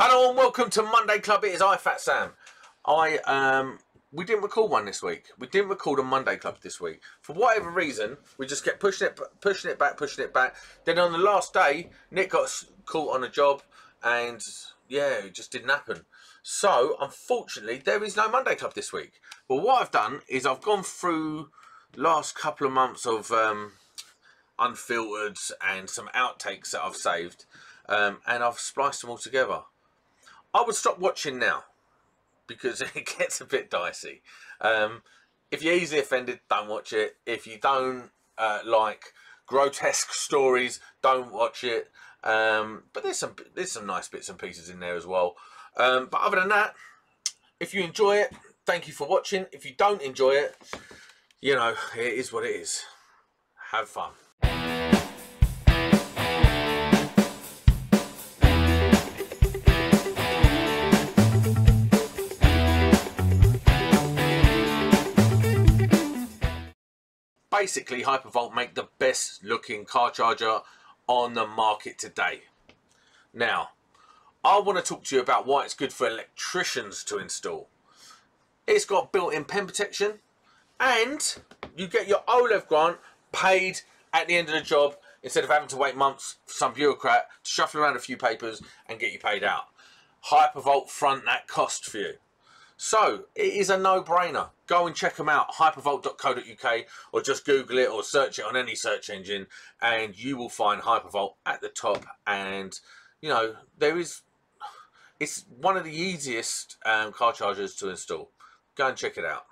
Hello and welcome to Monday Club. It is I, Fat Sam. We didn't record one this week. We didn't record a Monday Club this week. For whatever reason, we just kept pushing it back. Then on the last day, Nick got caught on a job and yeah, it just didn't happen. So unfortunately, there is no Monday Club this week. But what I've done is I've gone through last couple of months of unfiltered and some outtakes that I've saved and I've spliced them all together. I would stop watching now because it gets a bit dicey. If you're easily offended, don't watch it. If you don't like grotesque stories, don't watch it. But there's some nice bits and pieces in there as well. But other than that, if you enjoy it, thank you for watching. If you don't enjoy it, you know, it is what it is. Have fun. Basically, HyperVolt make the best looking car charger on the market today. Now, I want to talk to you about why it's good for electricians to install. It's got built-in pen protection and you get your OLEV grant paid at the end of the job instead of having to wait months for some bureaucrat to shuffle around a few papers and get you paid out. HyperVolt front that cost for you. So it is a no-brainer. Go and check them out, HyperVolt.co.uk, or just Google it or search it on any search engine and you will find HyperVolt at the top. And you know, it's one of the easiest car chargers to install. Go and check it out.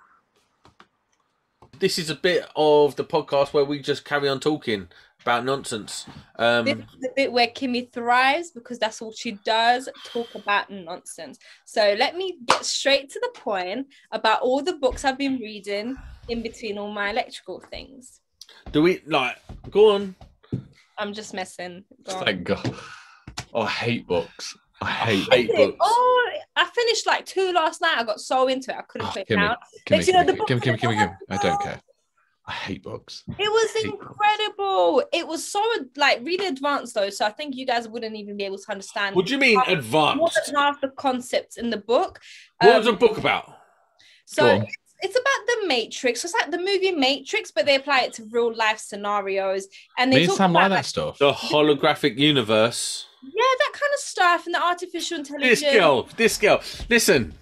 This is a bit of the podcast where we just carry on talking about nonsense. This is the bit where Kimmy thrives because that's all she does, talk about nonsense. So let me get straight to the point about all the books I've been reading in between all my electrical things. Do we, like, go on. I'm just messing. Go on. Thank God. Oh, I hate books. I hate books. Oh, I finished like 2 last night. I got so into it. I couldn't put it down. Kimmy. I don't care. I hate books. It was incredible. Books. It was so, like, really advanced though, so I think you guys wouldn't even be able to understand. What do you mean advanced? More than half the concepts in the book. What was the book about? So it's about the Matrix. It's like the movie Matrix, but they apply it to real life scenarios. And they talk about that stuff. The holographic universe. Yeah, that kind of stuff, and the artificial intelligence. This girl, listen.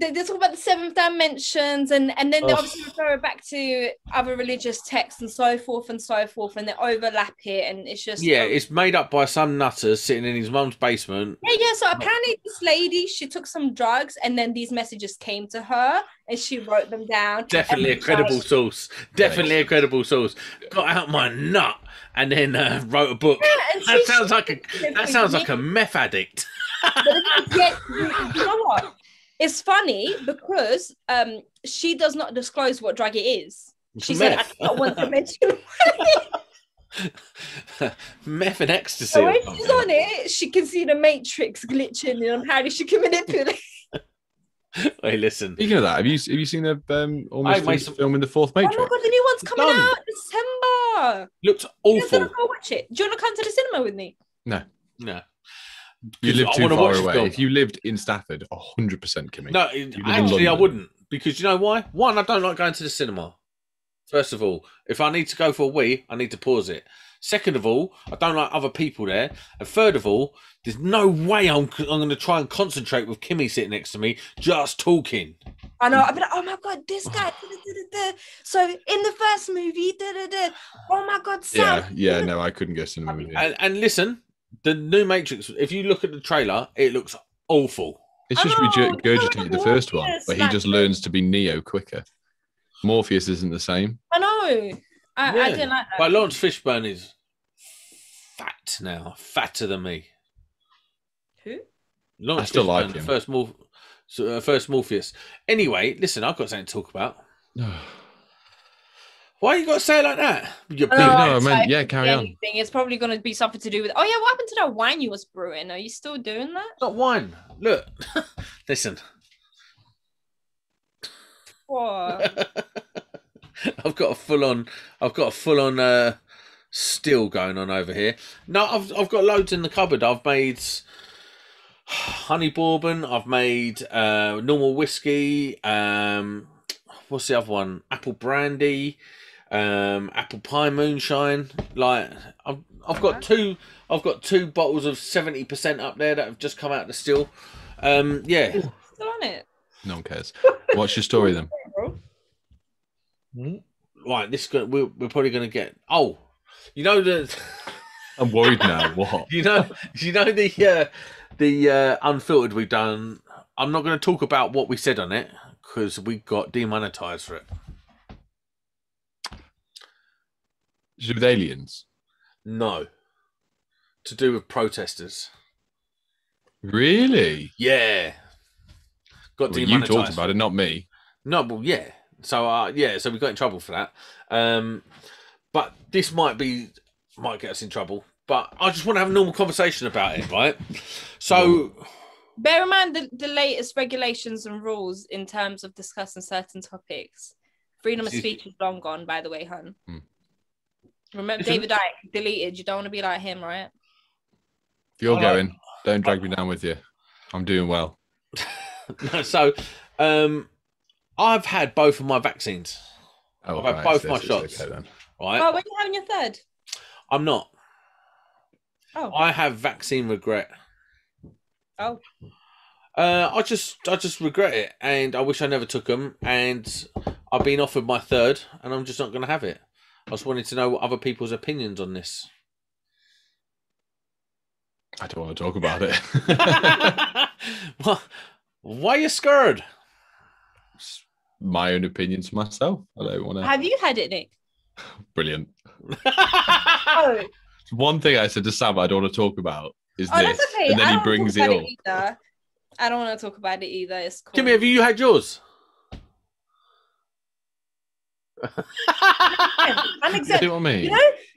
They talk about the 7 dimensions and then they obviously refer it back to other religious texts and so forth and so forth, and they overlap it, and it's just... Yeah, it's made up by some nutters sitting in his mum's basement. Yeah, so apparently this lady, she took some drugs and then these messages came to her and she wrote them down. Definitely a credible source. Definitely a credible source. Got out my nut and then wrote a book. Yeah, that sounds like a meth addict. You know what? It's funny because she does not disclose what drug it is. She said, I don't want to mention meth and ecstasy. So when she's on it, she can see the Matrix glitching and apparently she can manipulate. Hey, listen. Speaking of that, have you seen the film in the 4th Matrix? Oh my God, the new one's coming out in December. Looks awful. You go watch it. Do you want to come to the cinema with me? No. No. You live too far away. If you lived in Stafford, 100% Kimmy. No, actually I wouldn't, because you know why? One, I don't like going to the cinema. First of all, if I need to go for a wee, I need to pause it. Second of all, I don't like other people there. And third of all, there's no way I'm going to try and concentrate with Kimmy sitting next to me, just talking. I know. I'd be like, oh my God, this guy. So in the first movie, oh my God, Sam. Yeah, no, I couldn't go to cinema. And listen, the new Matrix, if you look at the trailer, it looks awful. It's just regurgitated the first one, but he just learns to be Neo quicker. Morpheus isn't the same. I know. I didn't like that. But Lawrence Fishburne is fat now, fatter than me. Who? Lawrence Fishburne, like him. First Morpheus. Anyway, listen, I've got something to talk about. Why you got to say it like that? Carry on. It's probably going to be something to do with... Oh, yeah, what happened to that wine you was brewing? Are you still doing that? It's not wine. Look. Listen. What? I've got a full-on still going on over here. No, I've got loads in the cupboard. I've made... honey bourbon. I've made normal whiskey. What's the other one? Apple brandy, apple pie moonshine. Like I've got two bottles of 70% up there that have just come out of the still. Yeah. Ooh. Still on it. No one cares. What's your story then? Right, this we're probably gonna get. Oh, you know the. I'm worried now. What? you know the unfiltered we've done. I'm not going to talk about what we said on it because we got demonetized for it. Is it with aliens? No. To do with protesters. Really? Yeah. Got demonetized. You talked about it, not me. No, well, yeah. So, so we got in trouble for that. But this might get us in trouble, but I just want to have a normal conversation about it, right? So bear in mind the latest regulations and rules in terms of discussing certain topics. Freedom of speech is long gone, by the way, hun. Remember David Dyke deleted. You don't want to be like him, right? If you're going, don't drag me down with you. I'm doing well. So I've had both of my vaccines. Oh, I've had both my shots. Okay, then. Right. Oh, when are you having your third? I'm not. Oh. I have vaccine regret. Oh. I just regret it, and I wish I never took them. And I've been offered my third, and I'm just not going to have it. I just wanted to know what other people's opinions on this. I don't want to talk about it. Why are you scared? It's my own opinions myself. I don't want to. Have you had it, Nick? Brilliant. Oh. One thing I said to Sam I don't want to talk about is this. That's okay. And then he brings it up. I don't want to talk about it either. It's cool. Kimmy, have you had yours? I'm exempt. You know what I mean?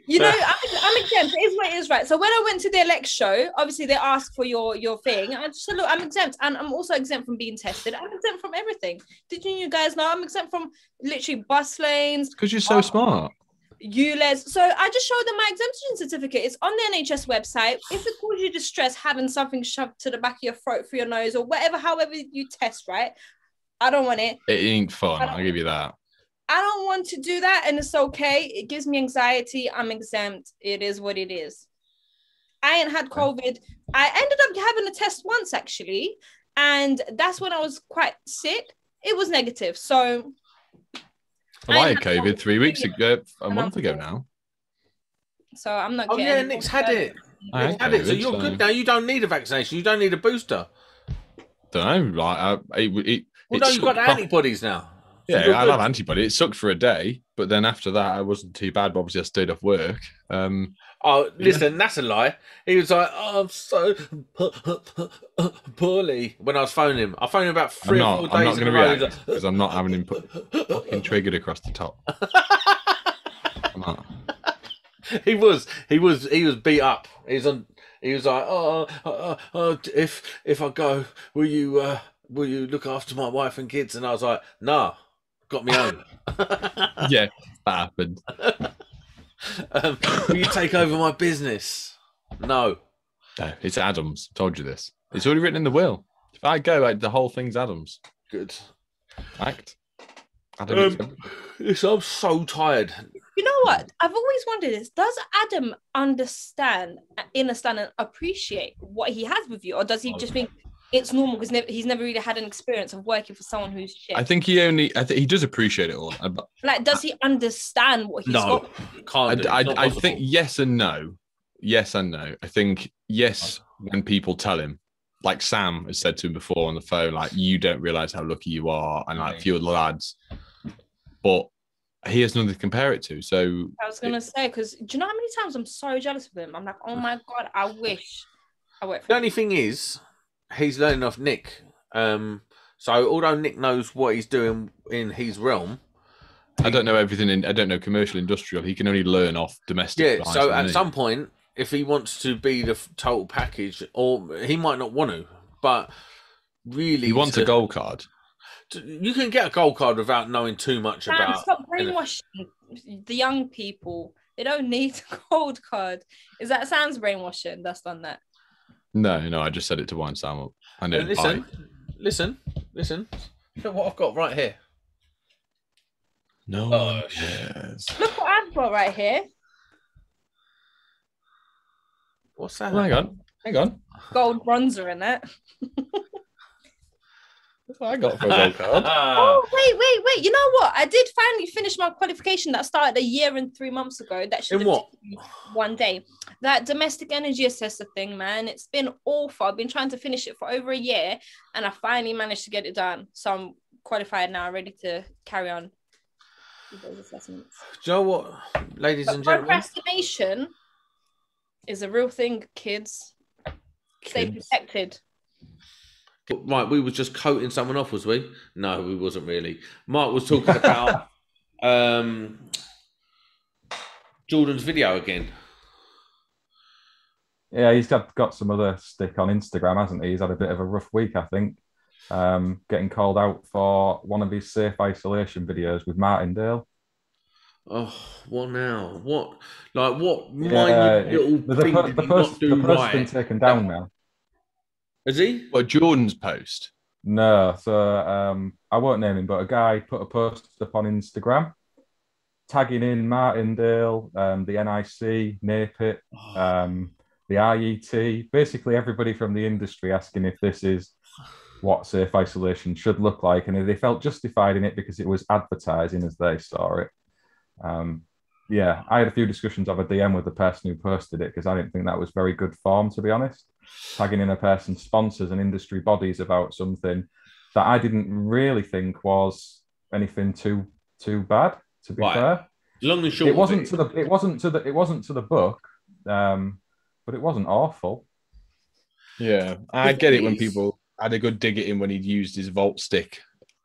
You know I'm exempt. It is what it is, right? So when I went to the elect show, obviously they asked for your thing. I just said, look, I'm exempt, and I'm also exempt from being tested. I'm exempt from everything. Did you guys know I'm exempt from literally bus lanes? Because you're so smart. So I just showed them my exemption certificate. It's on the NHS website. If it causes you distress having something shoved to the back of your throat through your nose or whatever, however you test, right? I don't want it. It ain't fun. I'll give you that. I don't want to do that, and it's okay. It gives me anxiety. I'm exempt. It is what it is. I ain't had COVID. I ended up having a test once, actually, and that's when I was quite sick. It was negative, so... Well, I had COVID 3 weeks ago, a month ago now. So I'm not getting... Oh, yeah, Nick's had it. Nick's had it, so you're good now. You don't need a vaccination. You don't need a booster. Don't know. No, you've got the antibodies now. Yeah, I love antibody. It sucked for a day, but then after that, I wasn't too bad. But obviously, I stayed off work. Listen, that's a lie. He was like, "Oh, I'm so poorly." When I was phoning him, I phoned him about 3 or 4 days. I'm not going to react because I'm not having him fucking triggered across the top. I'm not. He was beat up. He was like, "Oh, if I go, will you look after my wife and kids?" And I was like, "Nah." Got me own. Yeah, that happened. Will you take over my business? No, it's Adam's. Told you this. It's already written in the will. If I go, the whole thing's Adam's. Good. Fact. I'm so tired. You know what? I've always wondered this. Does Adam understand and appreciate what he has with you? Or does he just think... It's normal because he's never really had an experience of working for someone who's shit. I think he does appreciate it all. Like, does he understand what he's got? I think yes and no. Yes and no. I think yes when people tell him, like Sam has said to him before on the phone, like, you don't realise how lucky you are, and like a few lads, but he has nothing to compare it to. So I was gonna say, because do you know how many times I'm so jealous of him? I'm like, oh my God, I wish I worked for him. The only thing is, he's learning off Nick. So although Nick knows what he's doing in his realm, I don't know everything. I don't know commercial, industrial. He can only learn off domestic. Yeah. So at some point, if he wants to be the total package, or he might not want to, but really, he wants a gold card. You can get a gold card without knowing too much about. Stop brainwashing the young people. They don't need a gold card. Is that Sam's brainwashing? That's done that. No, I just said it to wind Sam up. I know. Listen. Look at what I've got right here. No. Oh, look what I've got right here. What's that? Oh, hang on. Gold bronzer in it. That's what I got for a gold card. Oh, wait. You know what? I did finally finish my qualification that started a year and 3 months ago. That should have taken one day. That domestic energy assessor thing, man. It's been awful. I've been trying to finish it for over a year and I finally managed to get it done. So I'm qualified now, ready to carry on with those assessments. Do you know what, ladies and gentlemen? Procrastination is a real thing, kids. Stay protected. Right, we were just coating someone off, was we? No, we wasn't really. Mark was talking about Jordan's video again. Yeah, he's got some other stick on Instagram, hasn't he? He's had a bit of a rough week, I think. Getting called out for one of his safe isolation videos with Martindale. Oh, what now? What? Like, what? The post's been taken down now. Is he? Well, Jordan's post. No, so I won't name him, but a guy put a post up on Instagram tagging in Martindale, the NIC, NAPIT, the IET, basically everybody from the industry asking if this is what safe isolation should look like, and they felt justified in it because it was advertising as they saw it. Yeah, I had a few discussions over DM with the person who posted it because I didn't think that was very good form, to be honest. Tagging in a person's sponsors and industry bodies about something that I didn't really think was anything too bad, to be fair. Long and short, it wasn't to the book, but it wasn't awful. Yeah, I get it when people had a good dig at him when he'd used his Volt stick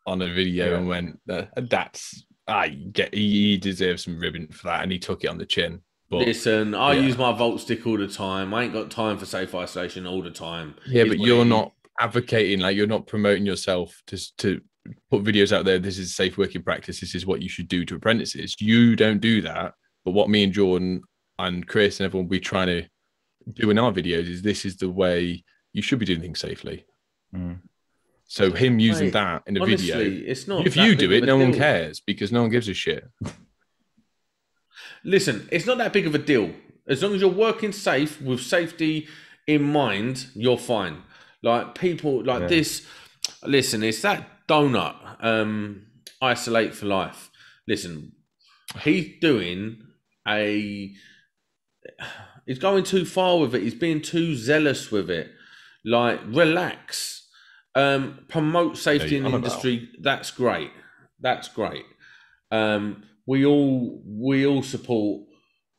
on a video and went, "That's." I get he deserves some ribbon for that, and he took it on the chin. But listen, I use my Volt stick all the time. I ain't got time for safe isolation all the time. Yeah, but you're not advocating, like you're not promoting yourself to put videos out there. This is safe working practice. This is what you should do to apprentices. You don't do that. But what me and Jordan and Chris and everyone we're trying to do in our videos is this is the way you should be doing things safely. Mm. So him using that in a video, it's not. If you do it, no one cares because no one gives a shit. Listen, it's not that big of a deal. As long as you're working safe with safety in mind, you're fine. Like people like this, listen, it's that donut, isolate for life. Listen, he's going too far with it. He's being too zealous with it. Like relax. Promote safety in the industry. That's great. We all support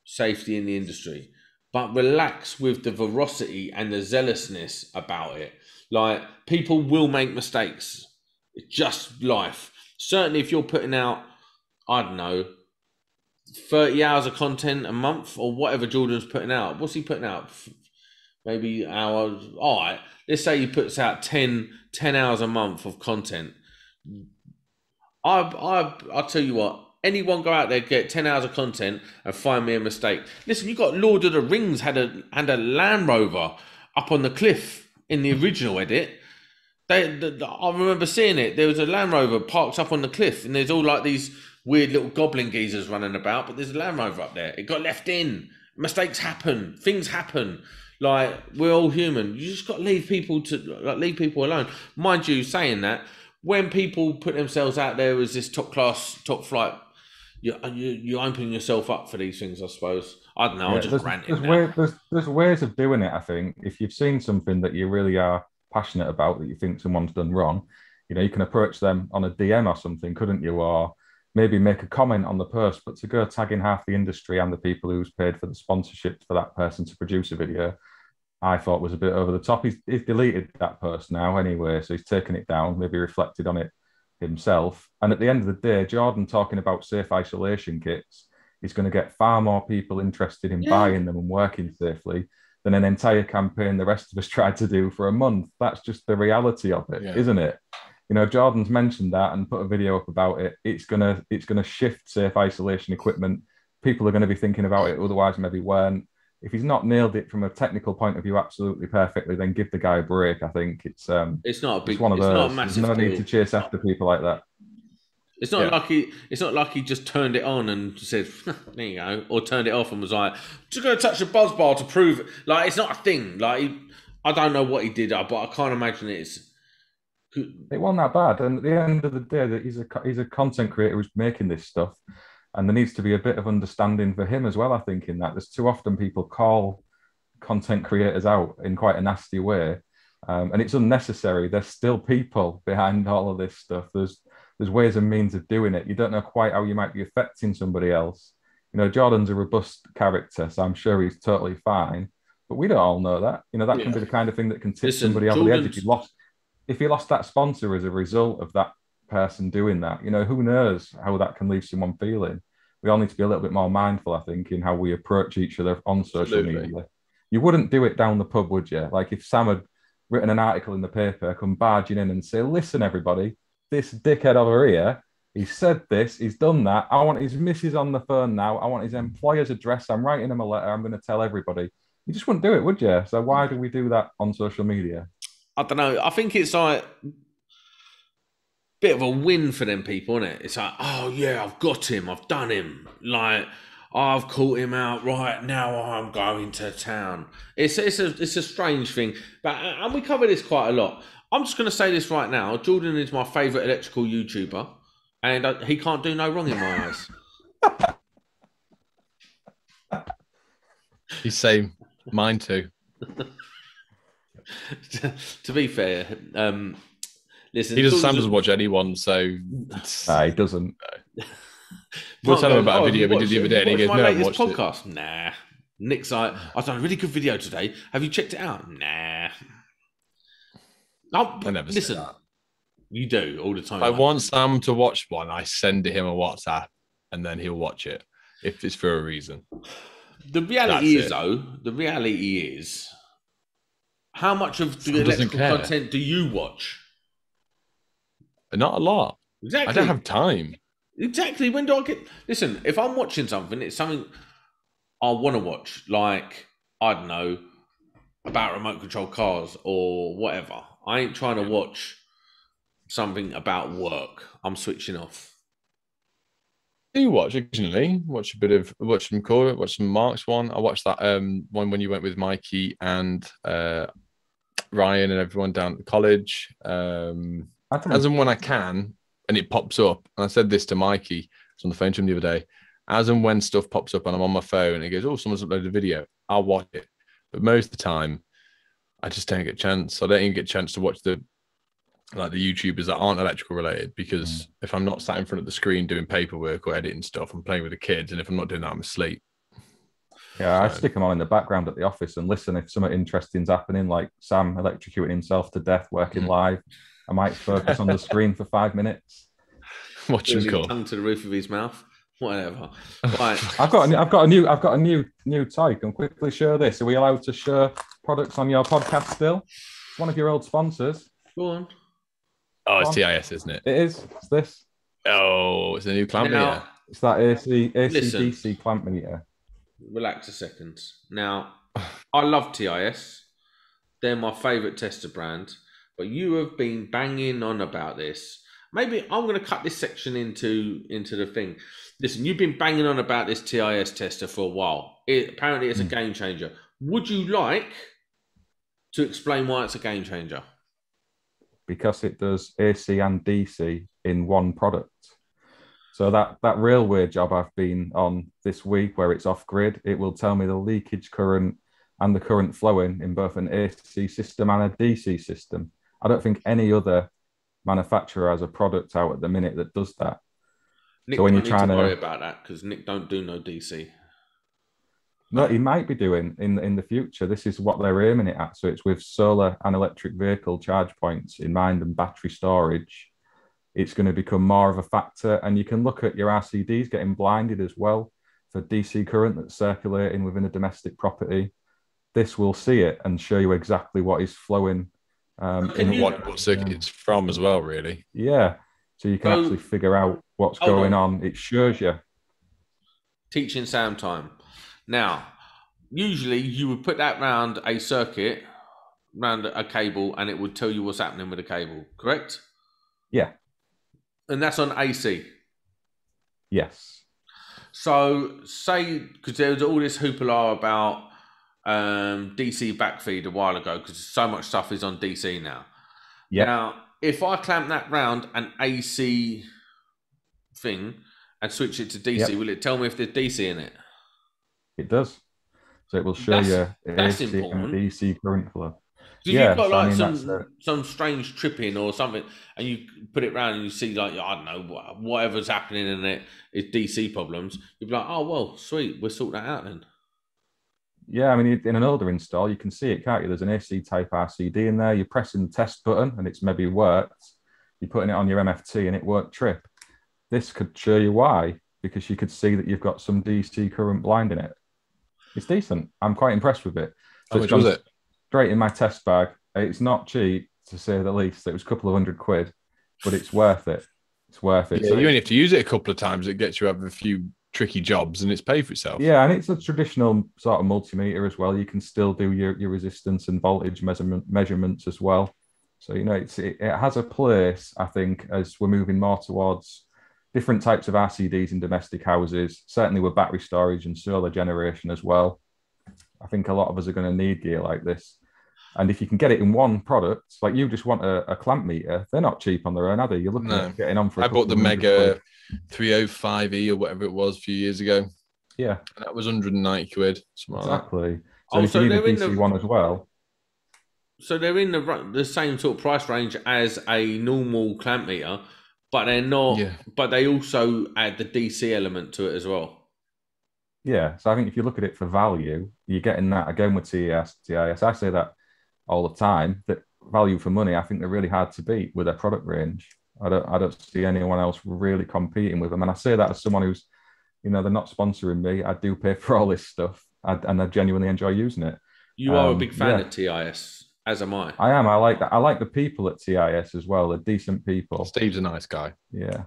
safety in the industry, but relax with the veracity and the zealousness about it. Like people will make mistakes. It's just life. Certainly, if you're putting out, I don't know, 30 hours of content a month or whatever Jordan's putting out. What's he putting out? Maybe hours. All right. Let's say he puts out 10 hours a month of content. I'll tell you what, anyone go out there, get 10 hours of content and find me a mistake. Listen, you got Lord of the Rings had a Land Rover up on the cliff in the original edit. I remember seeing it. There was a Land Rover parked up on the cliff and there's all like these weird little goblin geezers running about, but there's a Land Rover up there. It got left in. Mistakes happen. Things happen. Like we're all human. You just got to leave people alone. Mind you, saying that, when people put themselves out there as this top class, top flight, you're opening yourself up for these things. I suppose I don't know. Yeah, I'm just ranting. There's ways of doing it. I think if you've seen something that you really are passionate about that you think someone's done wrong, you know, you can approach them on a DM or something, couldn't you? Or maybe make a comment on the post, but to go tagging half the industry and the people who's paid for the sponsorship for that person to produce a video, I thought was a bit over the top. He's deleted that post now anyway, so he's taken it down, maybe reflected on it himself. And at the end of the day, Jordan talking about safe isolation kits is going to get far more people interested in buying them and working safely than an entire campaign the rest of us tried to do for a month. That's just the reality of it, isn't it? You know, Jordan's mentioned that and put a video up about it. It's gonna shift safe isolation equipment. People are going to be thinking about it, otherwise maybe weren't. if he's not nailed it from a technical point of view absolutely perfectly, then give the guy a break. I think it's not a big, it's one of those. Not a massive There's no need to chase after people like that. It's not like he just turned it on and said, there you go, or turned it off and was like, just going to touch the buzz bar to prove it. Like, it's not a thing. Like, I don't know what he did, but I can't imagine it's... It wasn't that bad. And at the end of the day, that he's a content creator who's making this stuff. And there needs to be a bit of understanding for him as well, I think, in that. There's too often people call content creators out in quite a nasty way. And it's unnecessary. There's still people behind all of this stuff. There's ways and means of doing it. You don't know quite how you might be affecting somebody else. You know, Jordan's a robust character, so I'm sure he's totally fine. But we don't all know that. You know, that can be the kind of thing that can tip somebody over the edge. If he lost that sponsor as a result of that person doing that, you know, who knows how that can leave someone feeling. We all need to be a little bit more mindful, I think, in how we approach each other on social media. You wouldn't do it down the pub, would you? Like, if Sam had written an article in the paper, come barging in and say, listen, everybody, this dickhead over here, he said this, he's done that. I want his missus on the phone now. I want his employer's address. I'm writing him a letter. I'm going to tell everybody. You just wouldn't do it, would you? So why do we do that on social media? I don't know. I think it's like a bit of a win for them people, isn't it? It's like, oh yeah, I've got him. I've done him. Like, I've caught him out. Right now, I'm going to town. It's a strange thing, but and we cover this quite a lot. I'm just going to say this right now. Jordan is my favourite electrical YouTuber, and he can't do no wrong in my eyes. He's saying mine too. To be fair, listen, he doesn't. Sam doesn't watch anyone, so he doesn't. We'll tell him about a video we did the other day, and he goes, "No, I watched podcast." It. Nah, Nick's like, "I've done a really good video today. Have you checked it out?" Nah. I never listen. That. You do all the time. I want Sam to watch one. I send him a WhatsApp, and then he'll watch it if it's for a reason. The reality is, how much of the electrical content do you watch? Not a lot. Exactly. I don't have time. Exactly. When do I get... Listen, if I'm watching something, it's something I want to watch. Like, I don't know, about remote control cars or whatever. I ain't trying to watch something about work. I'm switching off. You watch occasionally. Watch some Corbett, watch some Mark's one. I watched that one when you went with Mikey and Ryan and everyone down at the college. As and when I can, and it pops up. And I said this to Mikey. I was on the phone to him the other day. As and when stuff pops up and I'm on my phone and it goes, oh, someone's uploaded a video, I'll watch it. But most of the time, I just don't get a chance. I don't even get a chance to watch the YouTubers that aren't electrical related, because if I'm not sat in front of the screen doing paperwork or editing stuff, I'm playing with the kids, and if I'm not doing that, I'm asleep. Yeah, so I stick them on in the background at the office and listen if something interesting's happening, like Sam electrocuting himself to death working live. I might focus on the screen for 5 minutes. Watch him go tongue to the roof of his mouth. Whatever. Right. I've got a new toy. Can quickly show this. Are we allowed to share products on your podcast still? It's one of your old sponsors. Go on. Oh, it's TIS, isn't it? It is. It's this. Oh, it's a new clamp meter. It's that AC/DC clamp meter. Relax a second. Now, I love TIS. They're my favourite tester brand. But you have been banging on about this. Maybe I'm going to cut this section into the thing. Listen, you've been banging on about this TIS tester for a while. Apparently, it's a game changer. Would you like to explain why it's a game changer? Because it does AC and DC in one product. So that railway job I've been on this week where it's off-grid, it will tell me the leakage current and the current flowing in both an AC system and a DC system. I don't think any other manufacturer has a product out at the minute that does that. Nick, so when you're trying to worry about that, because Nick don't do no DC. No, he might be doing in the future. This is what they're aiming it at. So it's with solar and electric vehicle charge points in mind and battery storage. It's going to become more of a factor. And you can look at your RCDs getting blinded as well for DC current that's circulating within a domestic property. This will see it and show you exactly what is flowing in what circuit it's from as well, really. Yeah. So you can actually figure out what's going on. It shows you. Teaching Sam time. Now, usually you would put that round a circuit, round a cable, and it would tell you what's happening with the cable, correct? Yeah. And that's on AC? Yes. So say, because there was all this hoopla about DC backfeed a while ago, because so much stuff is on DC now. Yeah. Now, if I clamp that round an AC thing and switch it to DC, yep, will it tell me if there's DC in it? It does. So it will show you AC and DC current flow. So yeah, you've got like some strange tripping or something, and you put it round and you see, like, I don't know, whatever's happening in it is DC problems. You'd be like, oh, well, sweet, we'll sort that out then. Yeah, I mean, in an older install, you can see it, can't you? There's an AC type RCD in there. You're pressing the test button and it's maybe worked. You're putting it on your MFT and it won't trip. This could show you why, because you could see that you've got some DC current blind in it. It's decent. I'm quite impressed with it. So how much was it? Straight in my test bag. It's not cheap, to say the least. It was a couple of £100, but it's worth it. It's worth it. Yeah, so you only have to use it a couple of times. It gets you out of a few tricky jobs and it's paid for itself. Yeah, and it's a traditional sort of multimeter as well. You can still do your resistance and voltage measurements as well. So, you know, it has a place, I think, as we're moving more towards different types of RCDs in domestic houses, certainly with battery storage and solar generation as well. I think a lot of us are going to need gear like this. And if you can get it in one product, like you just want a clamp meter, they're not cheap on their own, are they? You're looking at getting on for... I bought the Mega 305E or whatever it was a few years ago. Yeah. And that was 190 quid. Exactly. So if you need a DC one as well. So they're in the same sort of price range as a normal clamp meter, but they're not... Yeah. But they also add the DC element to it as well. Yeah, so I think if you look at it for value, you're getting that again with TIS. I say that all the time, that value for money, I think they're really hard to beat with their product range. I don't see anyone else really competing with them. And I say that as someone who's, you know, they're not sponsoring me. I do pay for all this stuff, and I genuinely enjoy using it. You are a big fan of TIS, as am I. I am. I like that. I like the people at TIS as well. They're decent people. Steve's a nice guy. Yeah.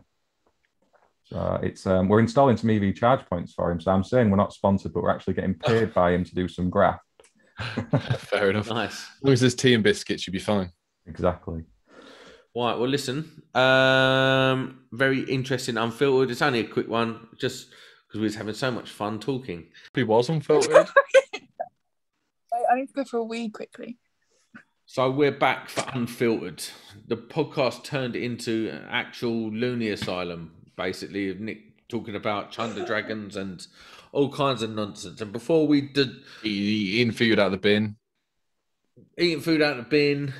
So it's we're installing some EV charge points for him. So I'm saying we're not sponsored, but we're actually getting paid by him to do some graft. Fair enough. Nice. As long as there's tea and biscuits, you'll be fine. Exactly. Right. Well, listen. Very interesting. Unfiltered. It's only a quick one, just because we were having so much fun talking. He was unfiltered. I need to go for a wee quickly. So we're back for Unfiltered. The podcast turned into an actual loony asylum, basically, of Nick talking about chunder dragons and all kinds of nonsense. And before we did... Eating food out of the bin. Eating food out of the bin.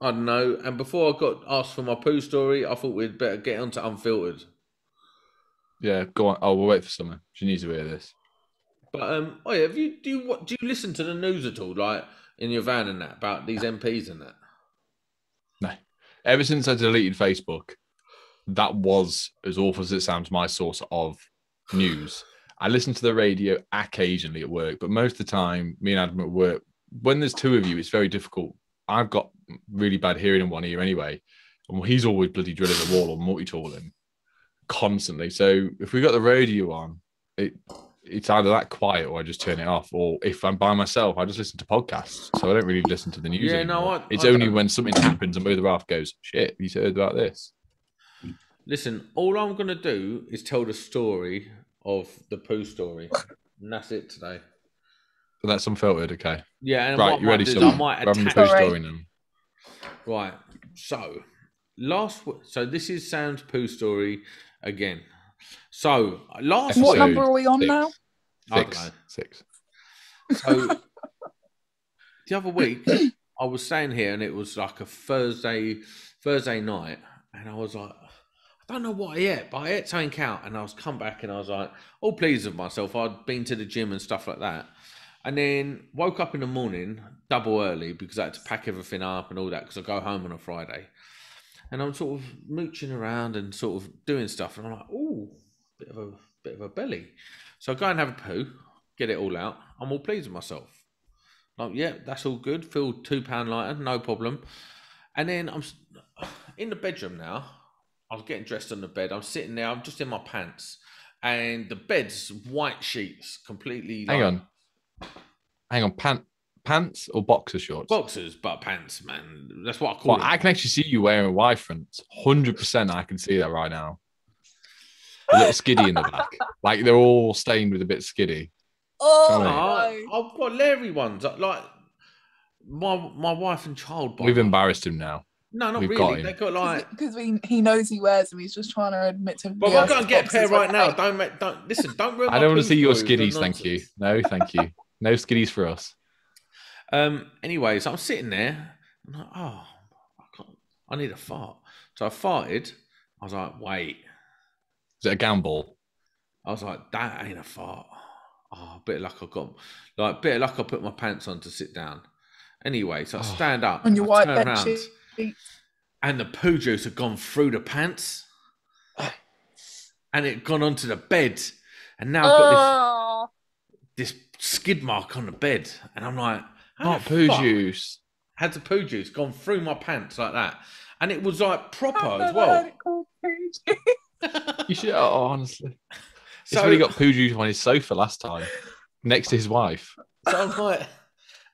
I don't know. And before I got asked for my poo story, I thought we'd better get on to Unfiltered. Yeah, go on. Oh, we'll wait for summer. She needs to hear this. But, oh yeah, do you listen to the news at all, like, in your van and that, about these MPs and that? No. Ever since I deleted Facebook... That was, as awful as it sounds, my source of news. I listen to the radio occasionally at work, but most of the time, me and Adam at work, when there's two of you, it's very difficult. I've got really bad hearing in one ear anyway. And he's always bloody drilling the wall or multi-tooling constantly. So if we got the radio on, it's either that quiet or I just turn it off. Or if I'm by myself, I just listen to podcasts. So I don't really listen to the news anymore. No, it's only when something happens and the half goes, shit, you heard about this. Listen, all I'm going to do is tell the story of the poo story. And that's it today. So that's Unfiltered, okay. Yeah, and right, you ready, so I might attach the poo story now. Right, so this is Sam's poo story again. So last... What number are we on now? Six. So the other week I was staying here and it was like a Thursday night, and I was like, I don't know what I ate, but I ate something out, and I was come back and I was like, all pleased with myself. I'd been to the gym and stuff like that. And then woke up in the morning, double early, because I had to pack everything up and all that, because I go home on a Friday. And I'm sort of mooching around and sort of doing stuff. And I'm like, ooh, bit of a belly. So I go and have a poo, get it all out. I'm all pleased with myself. Like, yeah, that's all good. Feel 2 pound lighter, no problem. And then I'm in the bedroom now. I was getting dressed on the bed. I'm sitting there. I'm just in my pants. And the bed's white sheets, completely... Hang on. Hang on, pants or boxer shorts? Boxers, but pants, man. That's what I call it. I can actually see you wearing a wide front. 100%, I can see that right now. A little skiddy in the back. Like, they're all stained with a bit skiddy. Oh, I've got Larry ones. Like, my wife and child. We've embarrassed him now. No, not really. They got like because he knows he wears them. He's just trying to admit to. But I'm going to get a pair right now. Don't listen. Don't ruin. I don't want to see your skiddies. Thank you. No, thank you. No skiddies for us. Anyways, I'm sitting there. I'm like, oh, I need a fart. So I farted. I was like, wait. Is it a gamble? I was like, that ain't a fart. Oh, bit of luck I got, like, bit of luck I put my pants on to sit down. Anyway, so I stand up on your white bed sheet, and the poo juice had gone through the pants, and it had gone onto the bed, and now I've got this skid mark on the bed, and I'm like, not poo juice. Had the poo juice gone through my pants like that, and it was like proper as well. You should, honestly. So he got poo juice on his sofa last time, next to his wife. So I was like,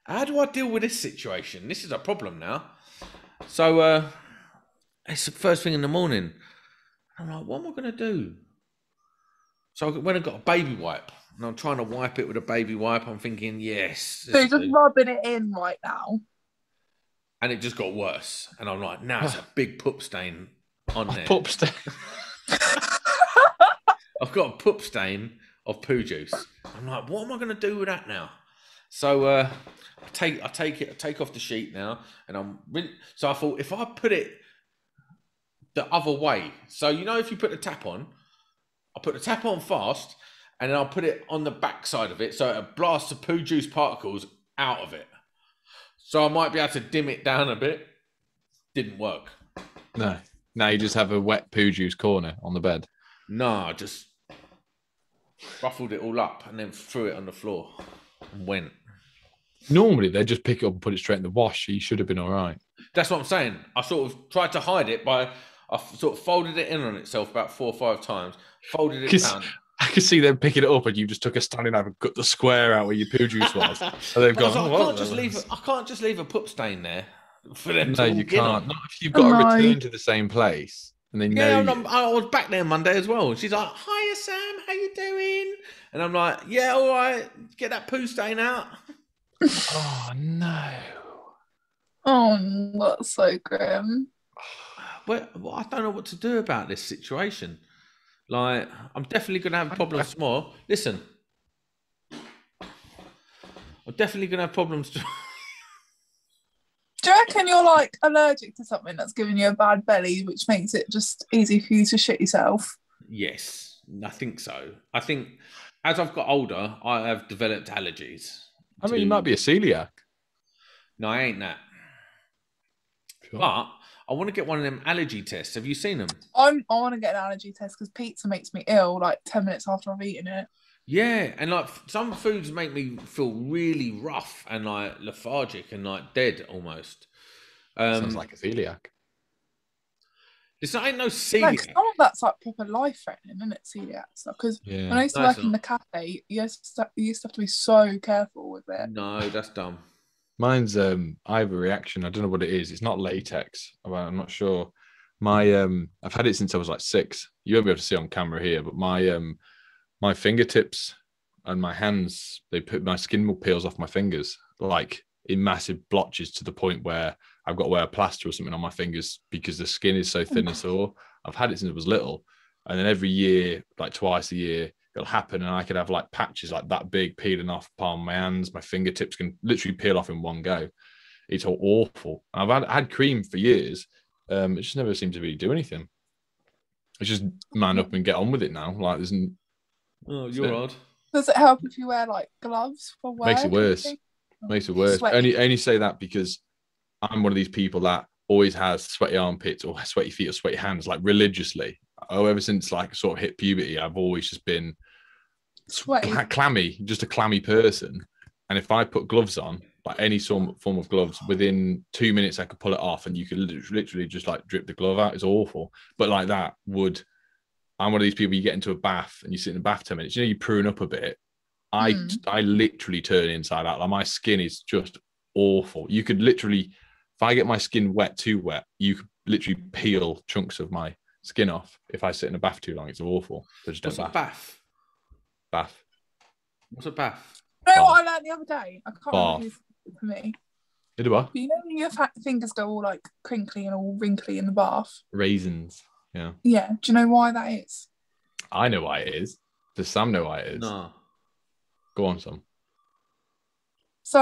how do I deal with this situation? This is a problem now. So it's the first thing in the morning. I'm like, what am I going to do? So I went and got a baby wipe, and I'm trying to wipe it with a baby wipe. I'm thinking, yes. So you're just rubbing it in right now. And it just got worse. And I'm like, now it's a big poop stain on there. Poop stain. I've got a poop stain of poo juice. I'm like, what am I going to do with that now? So I take off the sheet now, and so I thought, if I put it the other way, so you know, if you put the tap on, I put the tap on fast, and then I'll put it on the back side of it, so it blasts the poo juice particles out of it. So I might be able to dim it down a bit. Didn't work. No. Now you just have a wet poo juice corner on the bed. No, I just ruffled it all up and then threw it on the floor and went. Normally, they just pick it up and put it straight in the wash. You should have been all right. That's what I'm saying. I sort of tried to hide it by... I sort of folded it in on itself about 4 or 5 times. Folded it down. I could see them picking it up, and you just took a standing up and cut the square out where your poo juice was. And they've gone, I can't just leave a poop stain there for them. No, you can't. Not if you've got to return to the same place. And then I was back there Monday as well. She's like, hiya, Sam, how you doing? And I'm like, yeah, all right. Get that poo stain out. Oh, no. Oh, that's so grim. Well, I don't know what to do about this situation. Like, I'm definitely going to have problems tomorrow. Listen. I'm definitely going to have problems tomorrow. Do you reckon you're like allergic to something that's giving you a bad belly, which makes it just easy for you to shit yourself? Yes, I think so. I think as I've got older, I have developed allergies. I mean, you might be a celiac. No, I ain't that. Sure. But I want to get one of them allergy tests. Have you seen them? I want to get an allergy test because pizza makes me ill like 10 minutes after I've eaten it. Yeah, and like some foods make me feel really rough and like lethargic and like dead almost. Sounds like a celiac. It's not no celiac. No, some of that's like proper life threatening, isn't it? Celiac stuff. Because when I used to work in the cafe, you used to have to be so careful with it. No, that's dumb. Mine's I have a reaction. I don't know what it is. It's not latex. I'm not sure. My I've had it since I was like 6. You won't be able to see on camera here, but my my fingertips and my hands, my skin peels off my fingers, like in massive blotches to the point where I've got to wear a plaster or something on my fingers because the skin is so thin and sore. I've had it since I was little. And then every year, like twice a year, it'll happen. And I could have like patches like that big peeling off palm of my hands. My fingertips can literally peel off in one go. It's all awful. I've had cream for years. It just never seemed to really do anything. It's just man up and get on with it now. Like there's Oh, you're odd. Does it help if you wear like gloves for work? Makes it worse. Makes it worse. Only say that because I'm one of these people that always has sweaty armpits or sweaty feet or sweaty hands, like religiously. Oh, ever since like sort of hit puberty, I've always just been sweaty, clammy, just a clammy person. And if I put gloves on, like any form of gloves, within 2 minutes I could pull it off, and you could literally just like drip the glove out. It's awful. But like that I'm one of these people, you get into a bath and you sit in the bath 10 minutes. You know, you prune up a bit. I literally turn inside out. Like, my skin is just awful. You could literally, if I get my skin wet, too wet, you could literally peel chunks of my skin off if I sit in a bath too long. It's awful. So just don't bath. Bath. What's a bath? You know what I learned the other day? I can't remember who's for me. You do what? You know when your fingers go all like crinkly and all wrinkly in the bath? Raisins. Yeah. Yeah. Do you know why that is? I know why it is. Does Sam know why it is? No. Go on, Sam. So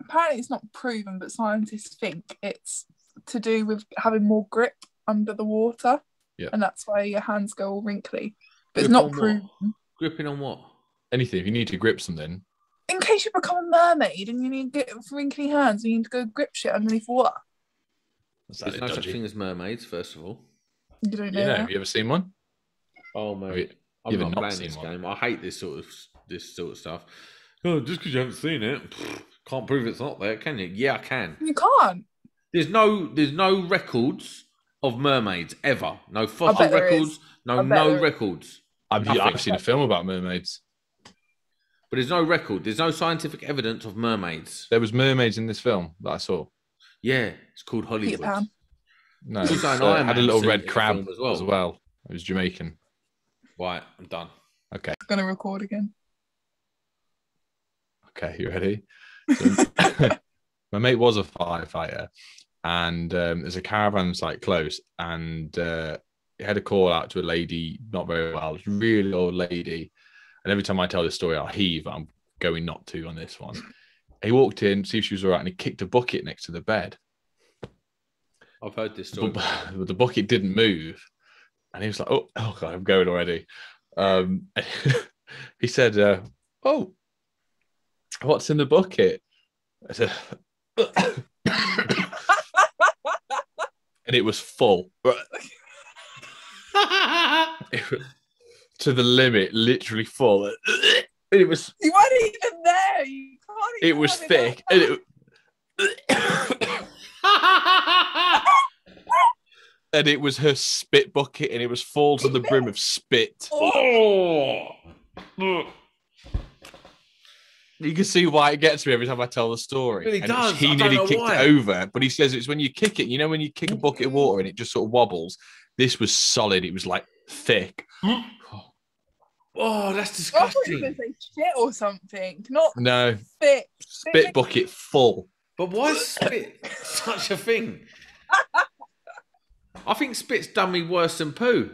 apparently it's not proven, but scientists think it's to do with having more grip under the water. Yeah. And that's why your hands go all wrinkly. But grip, it's not proven. What? Gripping on what? Anything. If you need to grip something. In case you become a mermaid and you need to get wrinkly hands, you need to go grip shit underneath water. There's no such thing as mermaids, first of all. You don't know. You know, have you ever seen one? Oh my! I'm not playing this game. I hate this sort of stuff. Oh, just because you haven't seen it, can't prove it's not there, can you? Yeah, I can. You can't. There's no records of mermaids ever. No fossil records. No records. I've seen a film about mermaids. But there's no record. There's no scientific evidence of mermaids. There was mermaids in this film that I saw. Yeah, it's called Hollywood. No, I had a little red crab as well. It was Jamaican. Right, I'm done. Okay. I'm going to record again. Okay, you ready? So, my mate was a firefighter, and there's a caravan site close, and he had a call out to a lady, not very well, really old lady. And every time I tell this story, I'll heave. I'm going not to on this one. He walked in, see if she was all right, and he kicked a bucket next to the bed. I've heard this story. But the bucket didn't move. And he was like, oh God, I'm going already. He said, oh, what's in the bucket? I said, and it was full. It was to the limit, literally full. It was. You weren't even there. You can't even. It was thick. And it and it was her spit bucket, and it was full to the brim of spit. Oh. You can see why it gets me every time I tell the story. Really does. He nearly kicked it over, but he says it's when you kick it. You know when you kick a bucket of water and it just sort of wobbles? This was solid. It was, like, thick. Oh, that's disgusting. I thought you were going to say shit or something. Not no. Thick. Spit bucket full. But why is spit such a thing? I think spit's done me worse than poo.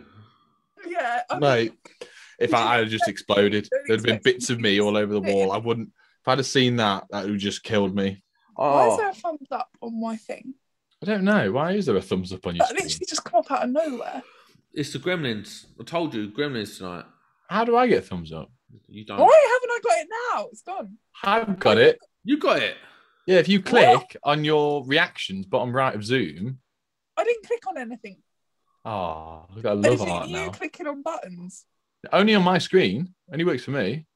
Yeah. I mean, mate, if I had just exploded, there'd have been bits of me all over the wall. I wouldn't. If I'd have seen that, that would have just killed me. Oh. Why is there a thumbs up on my thing? I don't know. Why is there a thumbs up on your screen? That literally just come up out of nowhere. It's the Gremlins. I told you, Gremlins tonight. How do I get thumbs up? You don't. Why haven't I got it now? It's gone. I've got it. You got it. Yeah, if you click on your reactions, bottom right of Zoom. I didn't click on anything. Oh, look, I love art now. You clicking on buttons? Only on my screen. Only works for me.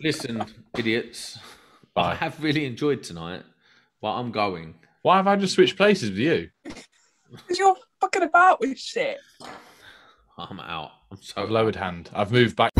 Listen, idiots. Bye. I have really enjoyed tonight, but I'm going. Why have I just switched places with you? Because you're fucking about with shit. I'm out. I'm so. I've lowered hand. I've moved back.